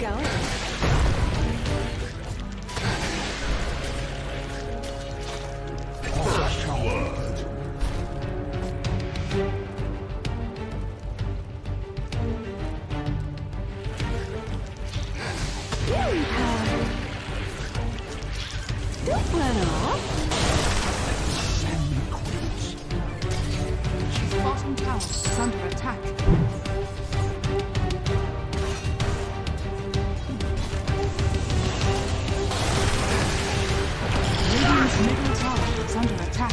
going. First blood. Here we come. Don't run off. Seven quills. She's bottom tower is under attack. Middle tower is under attack.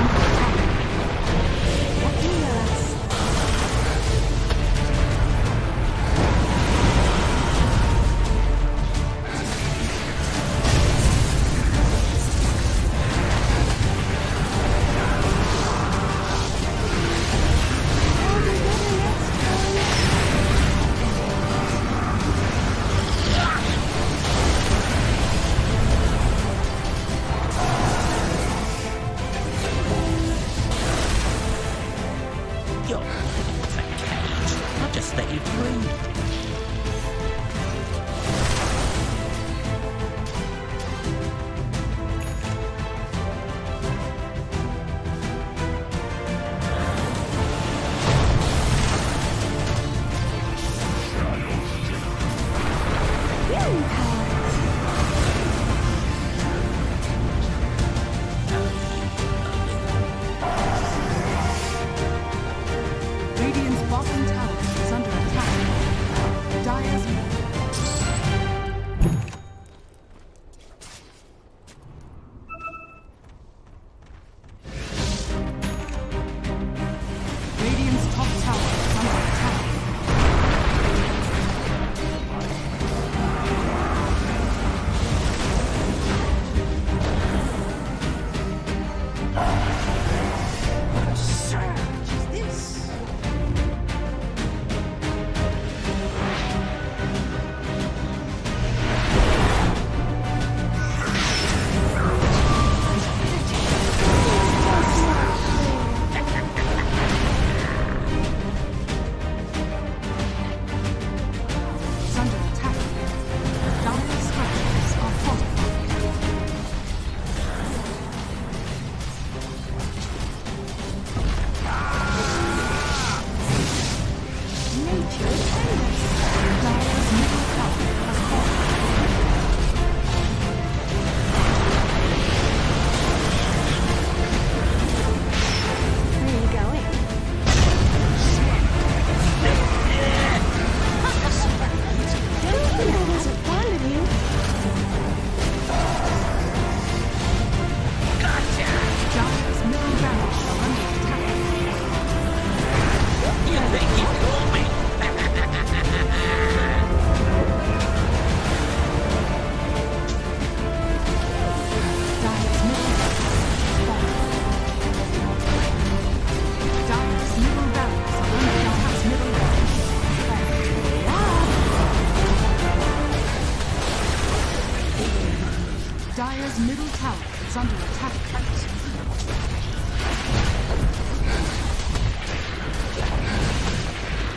attack. What do you know? is under attack.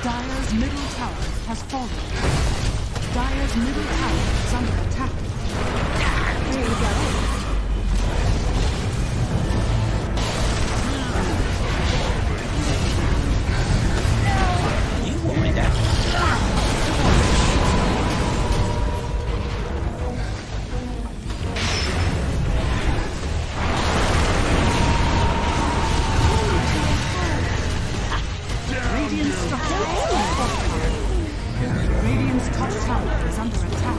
Dire's middle tower has fallen. Dire's middle tower is under attack. Here we go. You wanted that. Radiant structure. Radiant's top tower is under attack.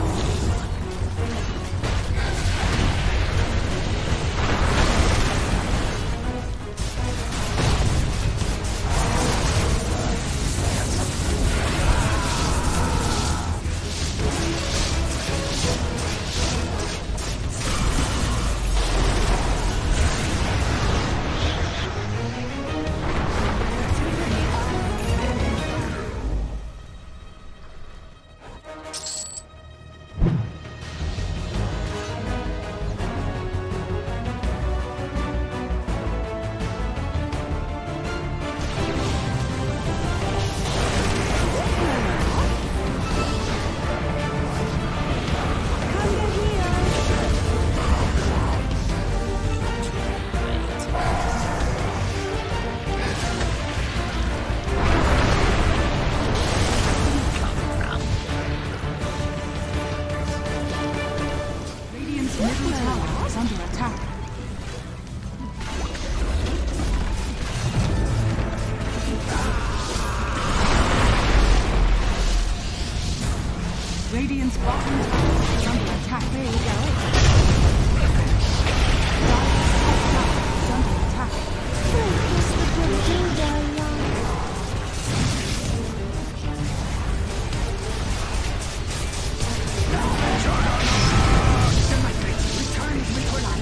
Radiant's bottom tower is under attack. There you go. Radiant's top tower is under attack. Focus the building down line. The migrant returns me to life.